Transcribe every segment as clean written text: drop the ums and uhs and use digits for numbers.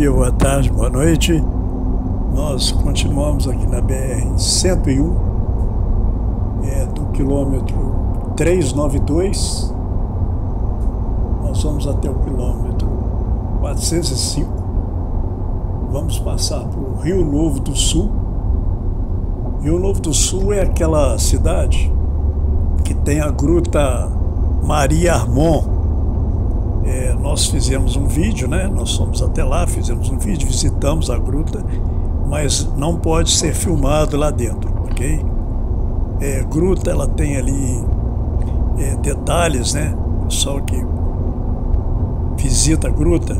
noite, boa tarde, boa noite. Nós continuamos aqui na BR-101, do quilômetro 392. Nós vamos até o quilômetro 405. Vamos passar por Rio Novo do Sul. Rio Novo do Sul é aquela cidade que tem a Gruta Maria Armon. Nós fizemos um vídeo, né? Nós fomos até lá, fizemos um vídeo, visitamos a gruta, mas não pode ser filmado lá dentro, ok? Gruta, ela tem ali detalhes, né? O pessoal que visita a gruta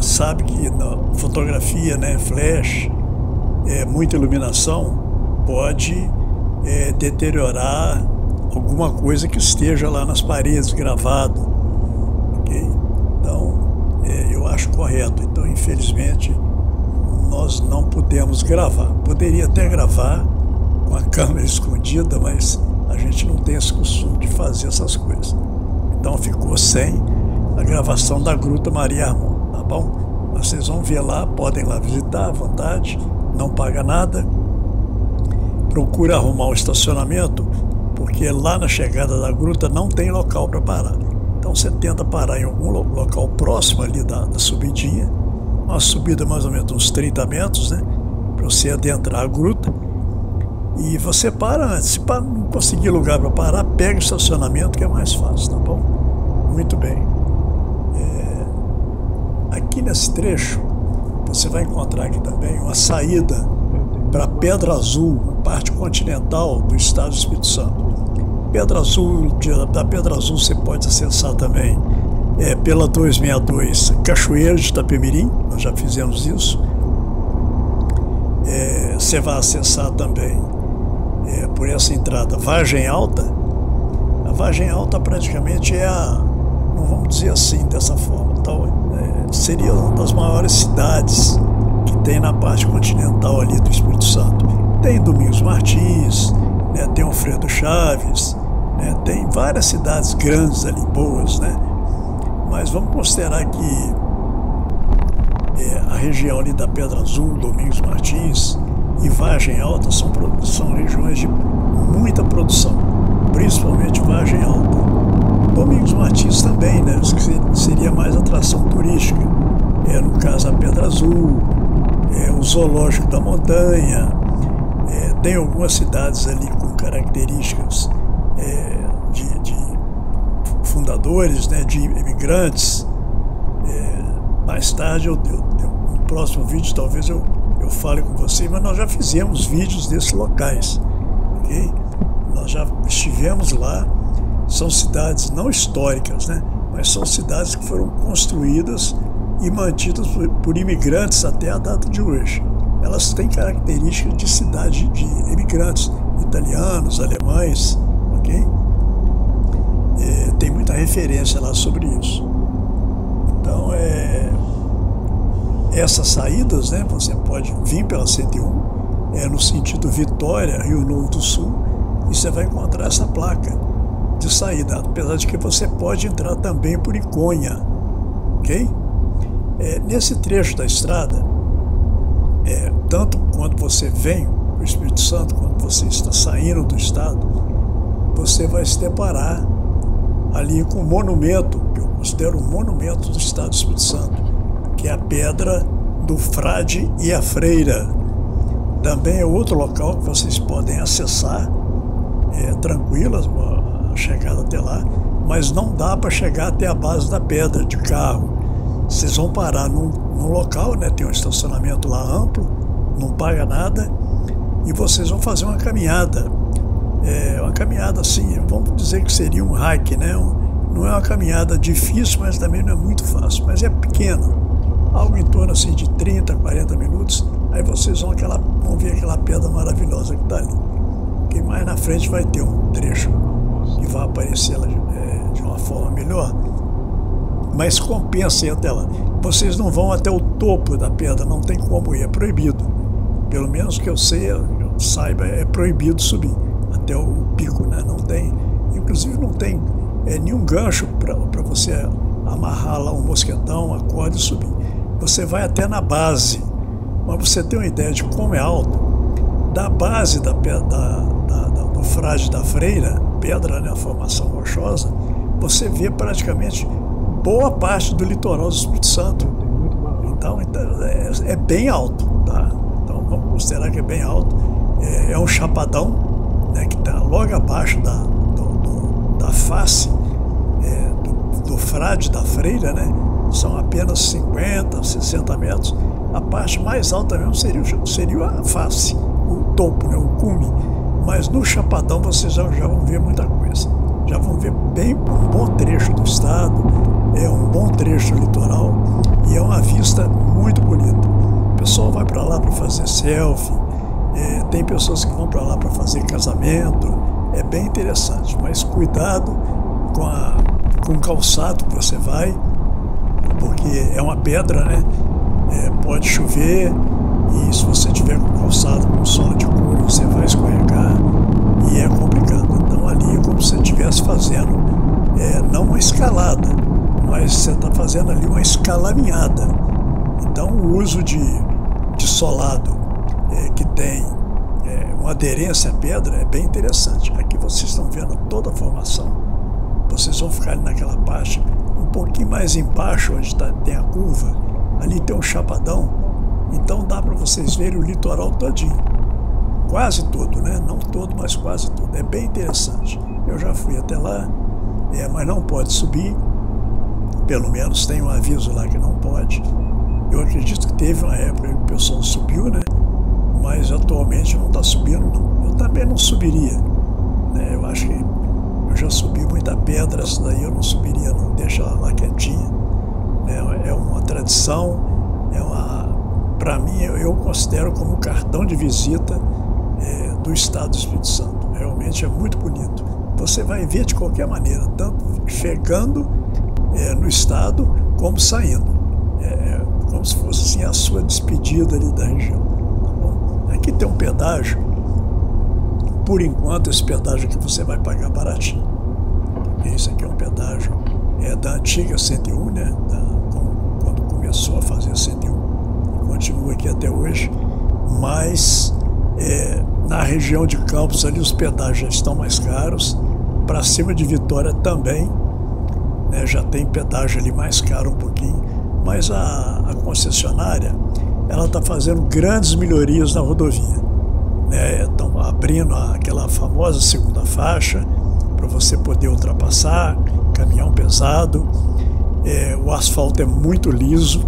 sabe que na fotografia, né? Flash, muita iluminação, pode deteriorar alguma coisa que esteja lá nas paredes gravado. Então, eu acho correto. Então, infelizmente, nós não pudemos gravar. Poderia até gravar com a câmera escondida, mas a gente não tem esse costume de fazer essas coisas. Então, ficou sem a gravação da Gruta Maria Armon, tá bom? Vocês vão ver lá, podem lá visitar à vontade, não paga nada. Procura arrumar um estacionamento, porque lá na chegada da gruta não tem local para parar. Então você tenta parar em algum local próximo ali da subidinha, uma subida mais ou menos uns 30 metros, né? Para você adentrar a gruta. E você para antes, se não conseguir lugar para parar, pega o estacionamento que é mais fácil, tá bom? Muito bem. Aqui nesse trecho, você vai encontrar aqui também uma saída para Pedra Azul, parte continental do estado do Espírito Santo. Pedra Azul, da Pedra Azul você pode acessar também pela 262, Cachoeiro de Itapemirim, nós já fizemos isso. Você vai acessar também por essa entrada Vargem Alta. A Vargem Alta praticamente é não vamos dizer assim dessa forma, então, seria uma das maiores cidades que tem na parte continental ali do Espírito Santo. Tem Domingos Martins, né, tem Alfredo Chaves, né, tem várias cidades grandes ali, boas, né? Mas vamos considerar que a região ali da Pedra Azul, Domingos Martins e Vargem Alta são regiões de muita produção, principalmente Vargem Alta. Domingos Martins também, né? Seria mais atração turística. No caso, a Pedra Azul, o Zoológico da Montanha. Tem algumas cidades ali com características de fundadores, né, de imigrantes. Mais tarde, no próximo vídeo, talvez eu fale com vocês, mas nós já fizemos vídeos desses locais, ok? Nós já estivemos lá, são cidades não históricas, né, mas são cidades que foram construídas e mantidas por imigrantes até a data de hoje. Elas têm características de cidade de imigrantes, italianos, alemães, ok? Tem muita referência lá sobre isso. Então, essas saídas, né, você pode vir pela 101, no sentido Vitória, Rio Novo do Sul, e você vai encontrar essa placa de saída, apesar de que você pode entrar também por Iconha, ok? Nesse trecho da estrada, tanto quando você vem para o Espírito Santo, quando você está saindo do estado, você vai se deparar ali com um monumento, que eu considero um monumento do estado do Espírito Santo, que é a Pedra do Frade e a Freira. Também é outro local que vocês podem acessar, tranquila a chegada até lá, mas não dá para chegar até a base da pedra de carro. Vocês vão parar num local, né? Tem um estacionamento lá amplo, não paga nada, e vocês vão fazer uma caminhada, uma caminhada assim, vamos dizer que seria um hike, né? Não é uma caminhada difícil, mas também não é muito fácil, mas é pequena, algo em torno assim de 30, 40 minutos, aí vocês vão ver aquela pedra maravilhosa que está ali, que mais na frente vai ter um trecho que vai aparecer ela de uma forma melhor. Mas compensa ir até lá. Vocês não vão até o topo da pedra, não tem como ir, é proibido. Pelo menos que eu saiba, é proibido subir até o pico, né? Não tem, inclusive não tem nenhum gancho para você amarrar lá um mosquetão, uma corda e subir. você vai até na base. Mas você tem uma ideia de como é alto? Da base da do Frade da Freira, pedra, né, a formação rochosa, você vê praticamente boa parte do litoral do Espírito Santo. Então, é bem alto, tá? Então vamos considerar que é bem alto. É um chapadão, né, que está logo abaixo da face do Frade da Freira, né? São apenas 50, 60 metros. A parte mais alta mesmo seria a face, o topo, né, o cume. Mas no chapadão vocês já vão ver muita coisa. Já vão ver bem um bom trecho do estado, é um bom trecho litoral e é uma vista muito bonita. O pessoal vai para lá para fazer selfie, tem pessoas que vão para lá para fazer casamento, é bem interessante. Mas cuidado com o calçado que você vai, porque é uma pedra, né? Pode chover e se você tiver com calçado com sola de couro você vai escorregar e é complicado. Então ali é como se você estivesse fazendo não uma escalada, mas você está fazendo ali uma escalaminhada. Então o uso de solado que tem uma aderência à pedra é bem interessante. Aqui vocês estão vendo toda a formação, vocês vão ficar ali naquela parte um pouquinho mais embaixo onde tem a curva. Ali tem um chapadão, então dá para vocês verem o litoral todinho, quase todo, né? Não todo, mas quase todo. É bem interessante. Eu já fui até lá, mas não pode subir, pelo menos tem um aviso lá que não pode. Eu acredito que teve uma época que o pessoal subiu, né? Mas atualmente não está subindo, não. Eu também não subiria, né? Eu acho que eu já subi muita pedra, essa daí eu não subiria, não. Deixa ela lá quietinha. É uma tradição, para mim, eu considero como um cartão de visita do estado do Espírito Santo. Realmente é muito bonito. Você vai ver de qualquer maneira, tanto chegando no estado como saindo. Como se fosse assim, a sua despedida ali da região. Tá bom? Aqui tem um pedágio. Por enquanto, esse pedágio aqui você vai pagar baratinho. Porque isso aqui é um pedágio da antiga 101, né? Quando começou a fazer a 101, continua aqui até hoje, mas na região de Campos ali os pedágios já estão mais caros, para cima de Vitória também, né? Já tem pedágio ali mais caro um pouquinho, mas a concessionária ela está fazendo grandes melhorias na rodovia, né? Estão abrindo aquela famosa segunda faixa para você poder ultrapassar caminhão pesado, o asfalto é muito liso.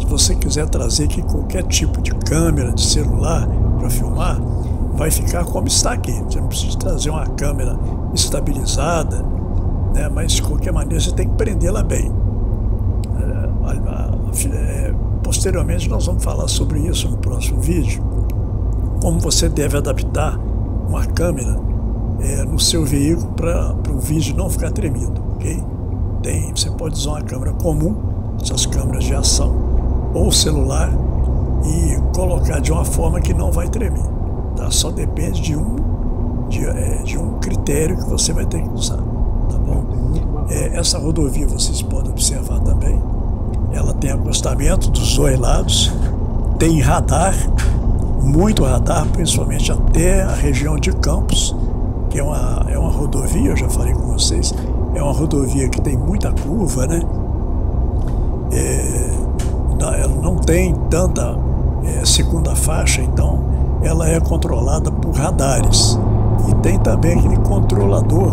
Se você quiser trazer aqui qualquer tipo de câmera, de celular para filmar, vai ficar como está aqui. Você não precisa trazer uma câmera estabilizada, né? Mas de qualquer maneira você tem que prendê-la bem. Posteriormente nós vamos falar sobre isso no próximo vídeo, como você deve adaptar uma câmera no seu veículo para o vídeo não ficar tremido, ok? Você pode usar uma câmera comum, essas câmeras de ação, ou celular, e colocar de uma forma que não vai tremer, tá? Só depende de um critério que você vai ter que usar, tá bom? Essa rodovia, vocês podem observar também, ela tem acostamento dos dois lados, tem radar, muito radar, principalmente até a região de Campos, que é uma rodovia, eu já falei com vocês, é uma rodovia que tem muita curva, né? Ela não tem tanta segunda faixa, então ela é controlada por radares. E tem também aquele controlador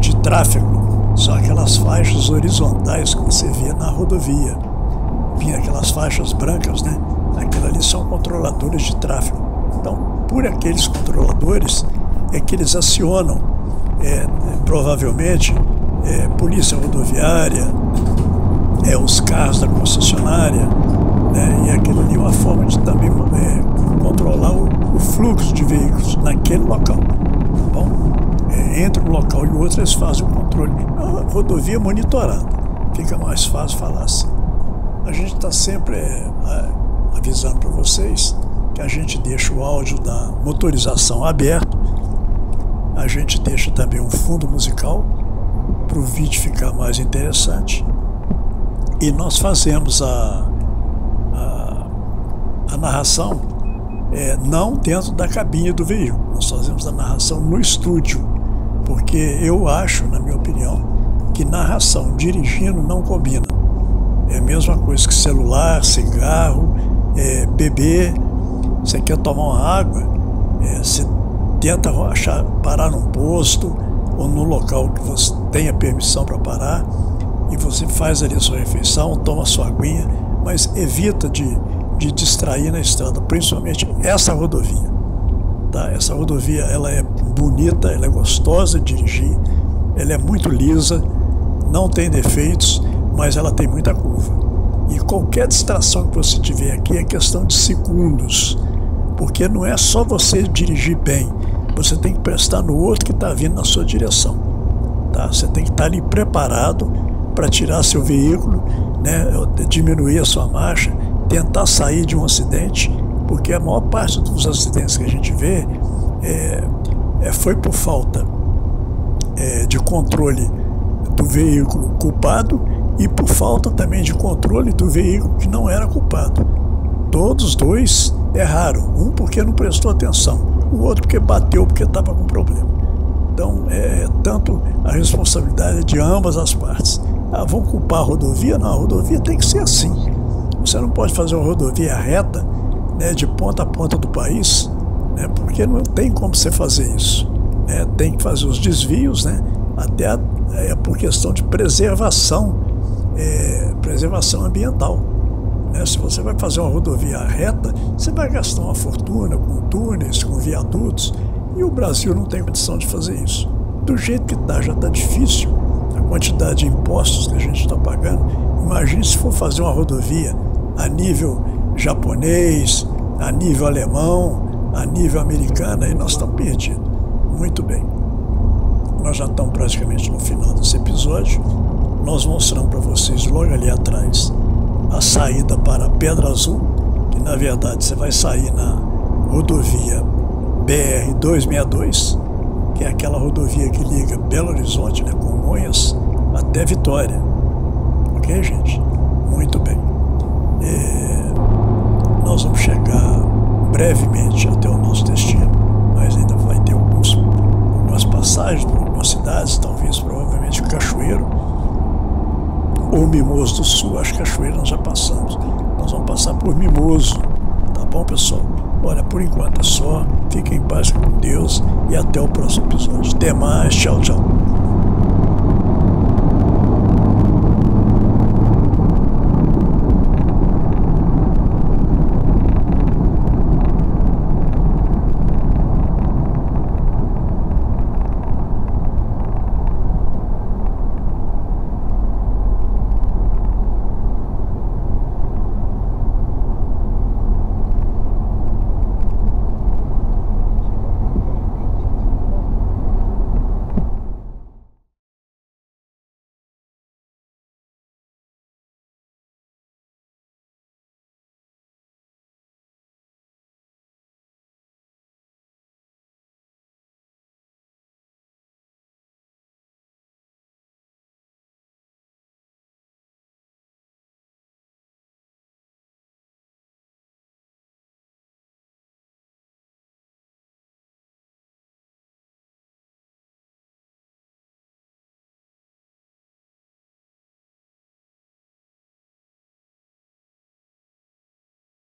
de tráfego, são aquelas faixas horizontais que você vê na rodovia. Vinha aquelas faixas brancas, né? Aquilo ali são controladores de tráfego. Então, por aqueles controladores, que eles acionam, provavelmente, polícia rodoviária, os carros da concessionária, né, e aquilo ali é uma forma de também controlar o fluxo de veículos naquele local. Tá bom? Entre um local e outro eles fazem o controle. É uma rodovia monitorada, fica mais fácil falar assim. A gente está sempre avisando para vocês que a gente deixa o áudio da motorização aberto. A gente deixa também um fundo musical para o vídeo ficar mais interessante. E nós fazemos a narração não dentro da cabine do veículo, nós fazemos a narração no estúdio, porque eu acho, na minha opinião, que narração dirigindo não combina. É a mesma coisa que celular, cigarro, beber. Você quer tomar uma água, você tenta parar num posto ou num local que você tenha permissão para parar, e você faz ali a sua refeição, toma a sua aguinha, mas evita de distrair na estrada, principalmente essa rodovia, tá? Essa rodovia, ela é bonita, ela é gostosa de dirigir, ela é muito lisa, não tem defeitos, mas ela tem muita curva. E qualquer distração que você tiver aqui é questão de segundos, porque não é só você dirigir bem, você tem que prestar no outro que está vindo na sua direção, tá? Você tem que estar ali preparado para tirar seu veículo, né? Diminuir a sua marcha, tentar sair de um acidente, porque a maior parte dos acidentes que a gente vê foi por falta de controle do veículo culpado e por falta também de controle do veículo que não era culpado. Todos os dois erraram, um porque não prestou atenção, o outro porque bateu porque estava com problema. Então, tanto a responsabilidade é de ambas as partes. Ah, vão culpar a rodovia? Não, a rodovia tem que ser assim. Você não pode fazer uma rodovia reta, né, de ponta a ponta do país, né, porque não tem como você fazer isso, né? Tem que fazer os desvios, né, até por questão de preservação ambiental, né? Se você vai fazer uma rodovia reta, você vai gastar uma fortuna com túneis, com viadutos, e o Brasil não tem condição de fazer isso. Do jeito que está, já está difícil a quantidade de impostos que a gente está pagando. Imagine se for fazer uma rodovia a nível japonês, a nível alemão, a nível americano, aí nós estamos perdidos. Muito bem, nós já estamos praticamente no final desse episódio. Nós mostramos para vocês logo ali atrás a saída para a Pedra Azul, que na verdade você vai sair na rodovia BR-262, que é aquela rodovia que liga Belo Horizonte, né, Congonhas, até Vitória. Ok, gente? Muito bem. Nós vamos chegar brevemente até o nosso destino, mas ainda vai ter algumas passagens por algumas cidades, talvez, provavelmente, Cachoeiro ou Mimoso do Sul. Acho que Cachoeiro nós já passamos. Nós vamos passar por Mimoso, tá bom, pessoal? Olha, por enquanto é só. Fiquem em paz com Deus e até o próximo episódio. Até mais. Tchau, tchau.